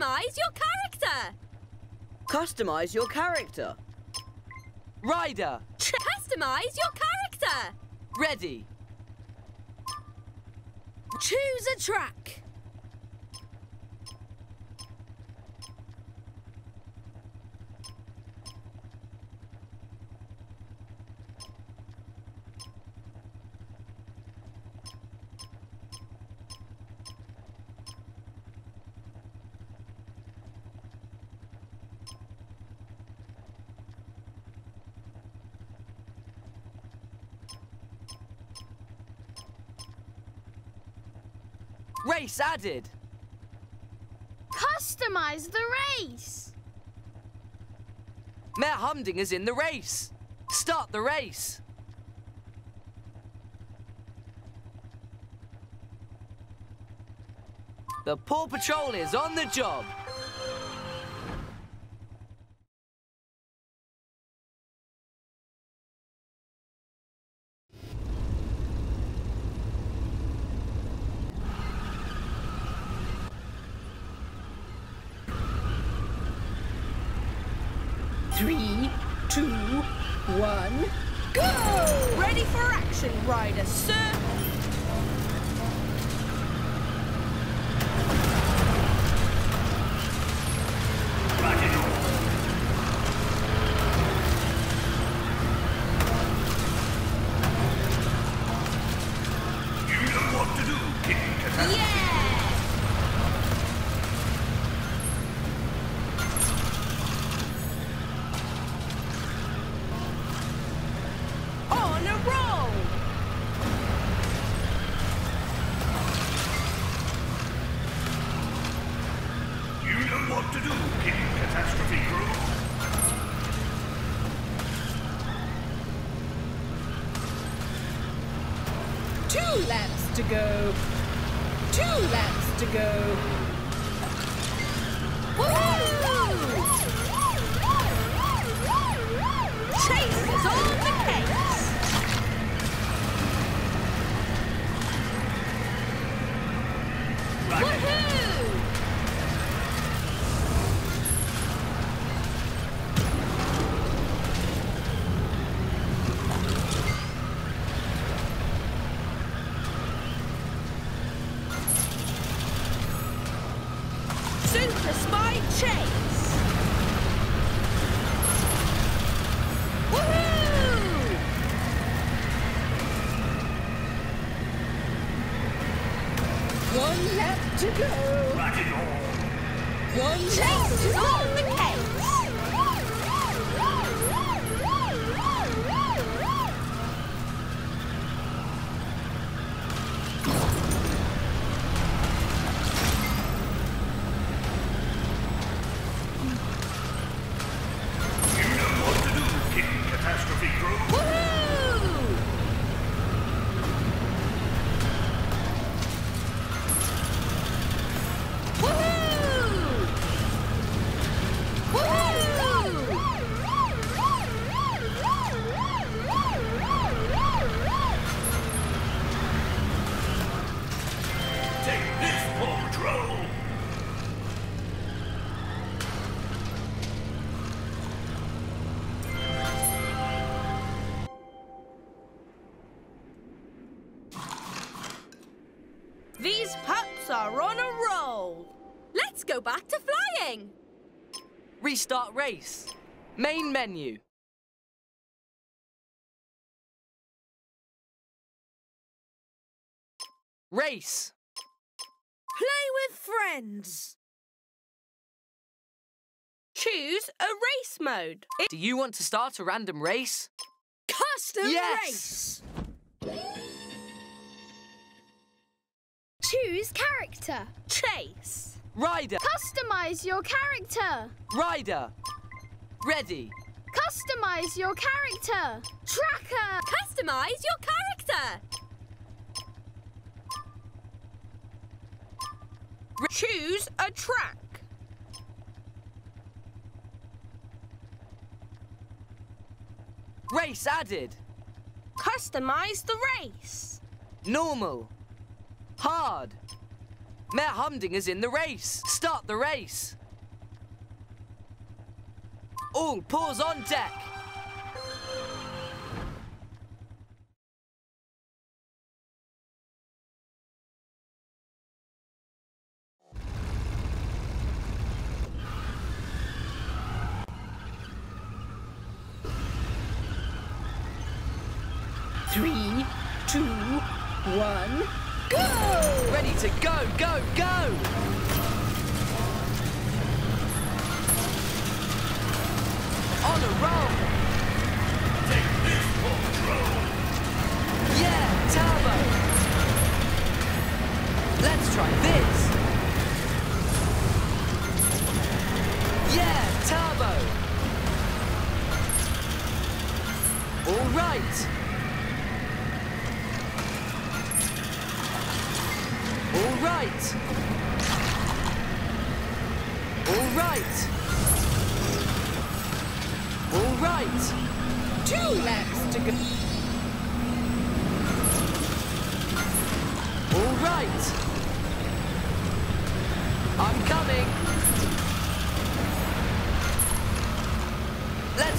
customise your character. Customise your character. Ryder. Customise your character. Ready. Choose a track. Race added. Customise the race. Mayor Humdinger's in the race. Start the race. The Paw Patrol is on the job. Back to flying! Restart race. Main menu. Race. Play with friends. Choose a race mode. Do you want to start a random race? Custom race! Choose character. Chase. Ryder. Customise your character. Ryder. Ready. Customise your character. Tracker. Customise your character. Choose a track. Race added. Customise the race. Normal. Hard. Mayor Humdinger's in the race. Start the race. All paws on deck.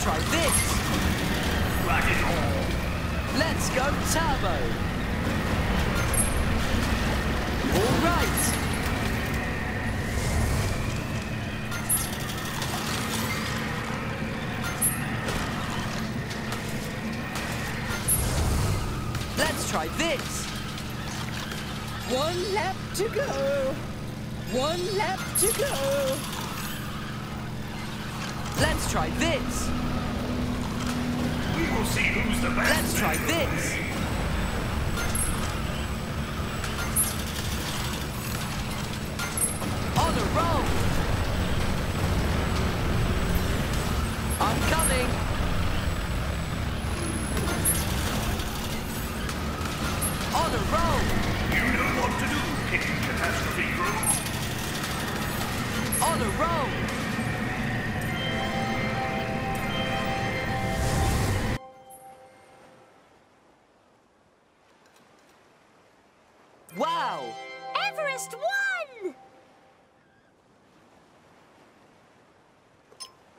Try this. One lap to go. One lap to go. Let's try this. We will see who's the best. Let's try this. On a roll. I'm coming.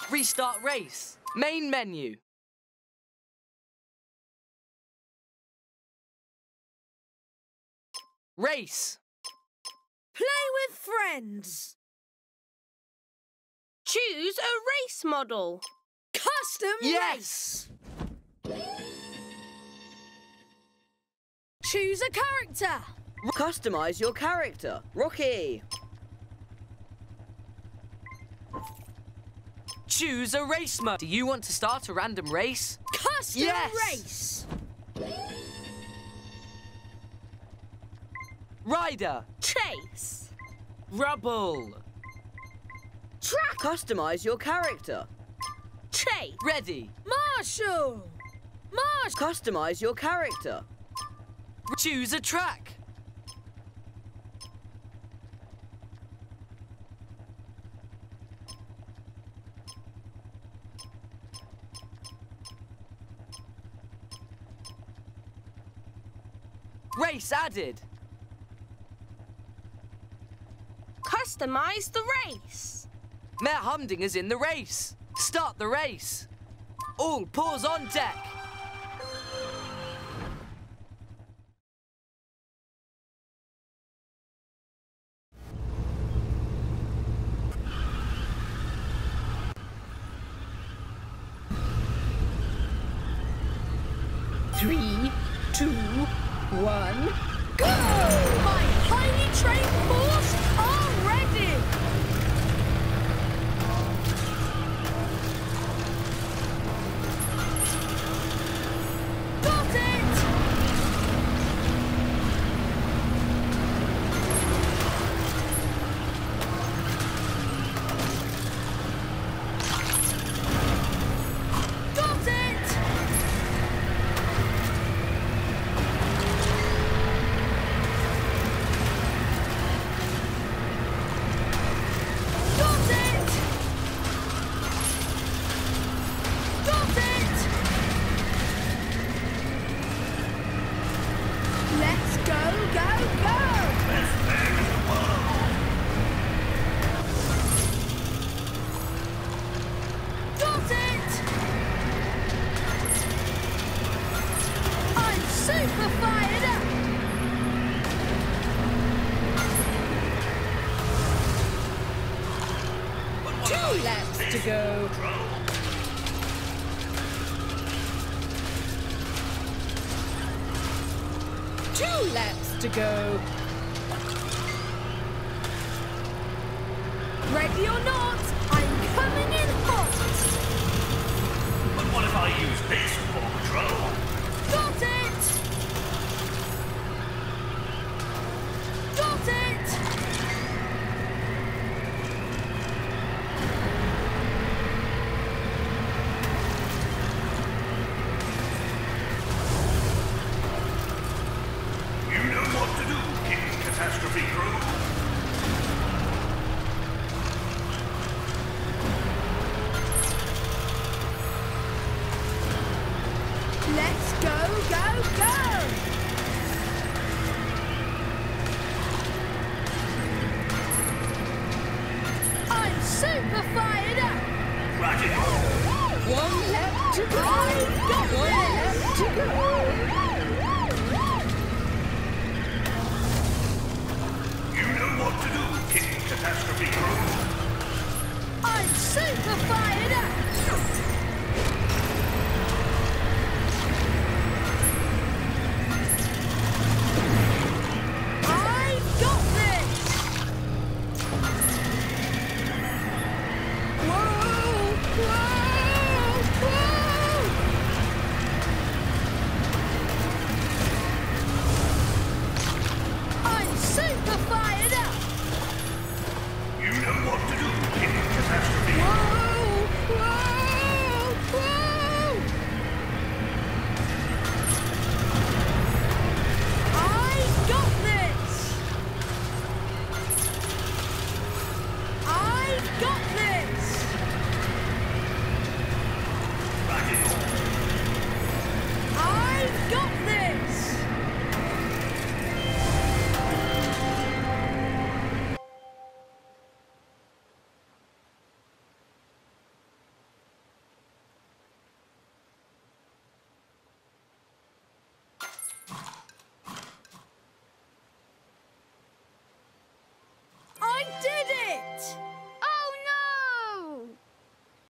Restart race. Main menu. Race. Play with friends. Choose a race model. Custom race. Choose a character. Customize your character. Rocky. Choose a race mode. Do you want to start a random race? Custom race. Ryder. Chase. Rubble. Tracker. Customize your character. Chase. Ready. Marshall. Customize your character. Choose a track. Race added. Customize the race. Mayor Humdinger's in the race. Start the race. All paws on deck. laps to go. Two laps to go. Ready or not, I'm coming in hot. But what if I use this for control? Got it! Got it! You know what to do, King Catastrophe Crew. Super fired up! Rocky! One lap to go! One lap to go! You know what to do, King Catastrophe Crew! I'm super fired up!